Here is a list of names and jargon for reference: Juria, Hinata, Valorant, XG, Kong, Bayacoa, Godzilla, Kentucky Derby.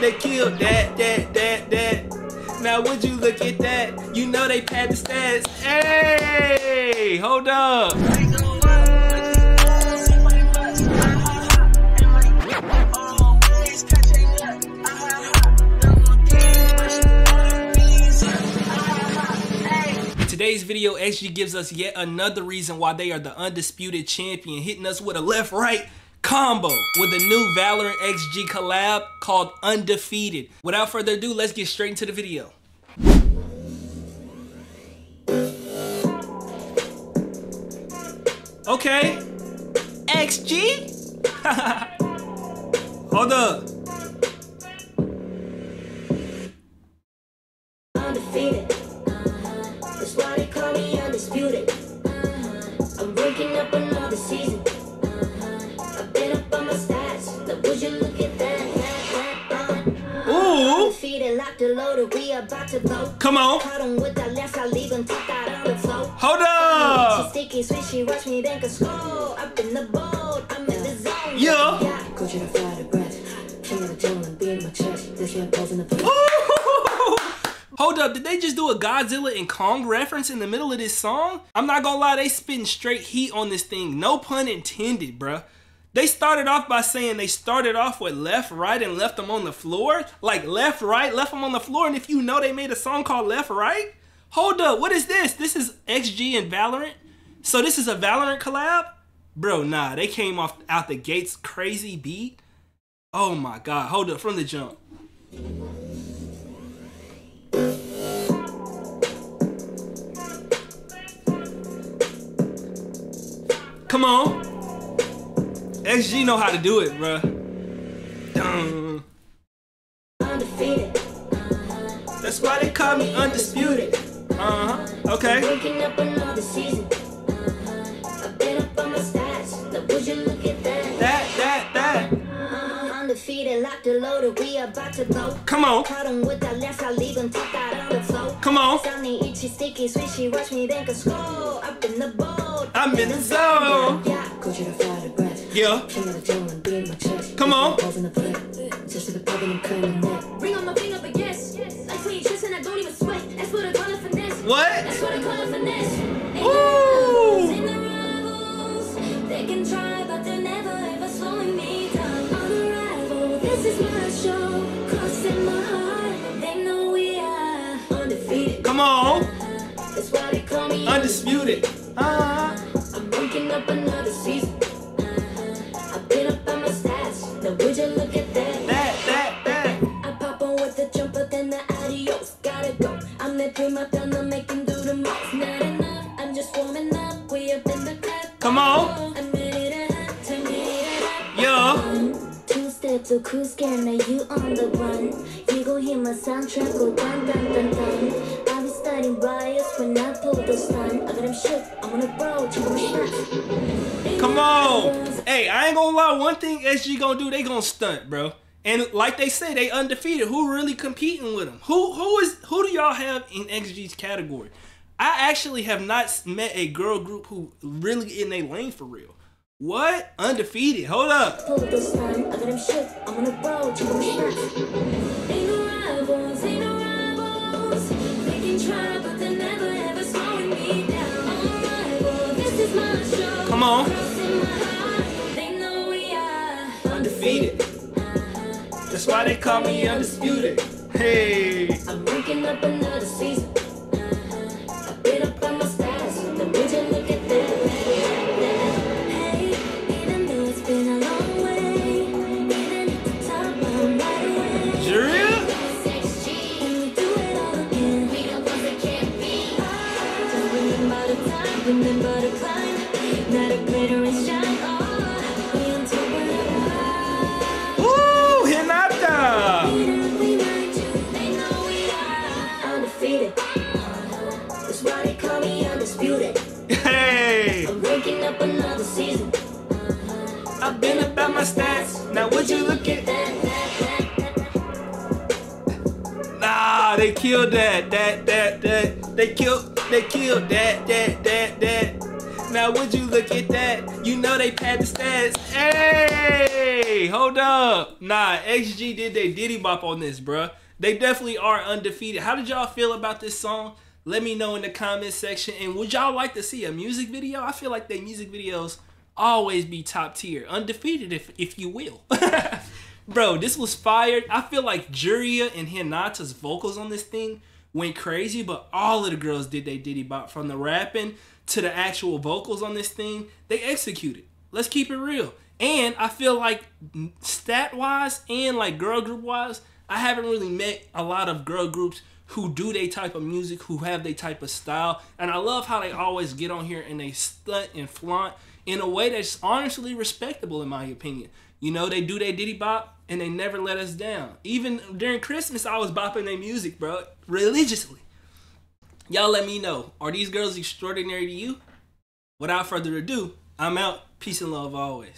They killed that. Now would you look at that? You know they pad the stats. Hey, hold up. Today's video, XG gives us yet another reason why they are the undisputed champion, hitting us with a left-right combo with a new Valorant XG collab called Undefeated. Without further ado, let's get straight into the video. Okay. XG? Hold up. Undefeated. That's why they call me undisputed. I'm breaking up another season. I've been up on my stats. Now would you look at that? Undefeated, locked and loaded. We about to vote. Come on. Caught him with that left. I leave him top out on the floor. Hold up. She's sticky, sweet. She rush me back and score. Up in the boat. I'm in the zone. Yeah. Coach you to fire the breath. Killing the gentleman, being my chest. This man balls in the play. Hold up, did they just do a Godzilla and Kong reference in the middle of this song? I'm not gonna lie, they spitting straight heat on this thing. No pun intended, bruh. They started off by saying they started off with left, right, and left them on the floor. Like left, right, left them on the floor. And if you know they made a song called Left, Right? Hold up, what is this? This is XG and Valorant? So this is a Valorant collab? Bro, nah, they came off out the gates crazy beat. Oh my God, hold up, from the jump. Come on. XG know how to do it, bruh. Dun. Undefeated. That's why they call me undisputed. Okay. Breaking up another season. I've been up on my stats. Now would you look at that? That. Undefeated, locked and loaded. We about to blow. Come on. Caught him with that left. I leave him top out on the floor. Come on. Sunny, itchy, sticky, sweet. She watch me then go score. Up in the bowl. I'm in the zone. Yeah. Come on. What? Ooh. Come on. Undisputed. I'm breaking up another season. I've been up on my stats. Now would you look at that? That. I pop on with the jumper, then the adios. Gotta go. I'm the dream up, done. I'm making do the most. Not enough. I'm just warming up. We up in the club. Come on. I'm ready to hop. Turn it up. Yo. Two steps of cruise can. Now you on the run. You gon' hear my soundtrack go dun dun dun dun. When I pull this time, I got him shook. I'm on a road to the Come on. Hey, I ain't gonna lie. One thing SG gonna do, they gonna stunt, bro. And like they say, they undefeated. Who really competing with them? Who do y'all have in XG's category? I actually have not met a girl group who really in a lane for real. What? Undefeated. Hold up. Pull this time, I got him shook. I'm on a road to the Come on. They know we are undefeated. That's why they call me undisputed. Hey. I'm breaking up another season. I've been up on my stats. Now would you look at that? Hey, even though it's been a long way, even at the top, I'm right away. Jury? When we do it all again, we don't want to can't be. Don't remember the time, remember the climb. Not a glitter and shine. Oh, Hinata. They know we are undefeated. That's why they call me undisputed. Hey. I'm breaking up another season. I've been about my stats. Now would you look at that? Nah, they killed that. They killed that. Now would you look at that? You know they pad the stats. Hey! Hey, hold up. Nah, XG did they diddy bop on this, bruh. They definitely are undefeated. How did y'all feel about this song? Let me know in the comment section. And would y'all like to see a music video? I feel like their music videos always be top tier. Undefeated, if you will. Bro, this was fire. I feel like Juria and Hinata's vocals on this thing went crazy, but all of the girls did they diddy bop. From the rapping to the actual vocals on this thing, they executed. Let's keep it real. And I feel like stat-wise and like girl group-wise, I haven't really met a lot of girl groups who do they type of music, who have they type of style. And I love how they always get on here and they stunt and flaunt in a way that's honestly respectable in my opinion. You know, they do they diddy bop and they never let us down. Even during Christmas, I was bopping their music, bro, religiously. Y'all let me know, are these girls extraordinary to you? Without further ado, I'm out. Peace and love always.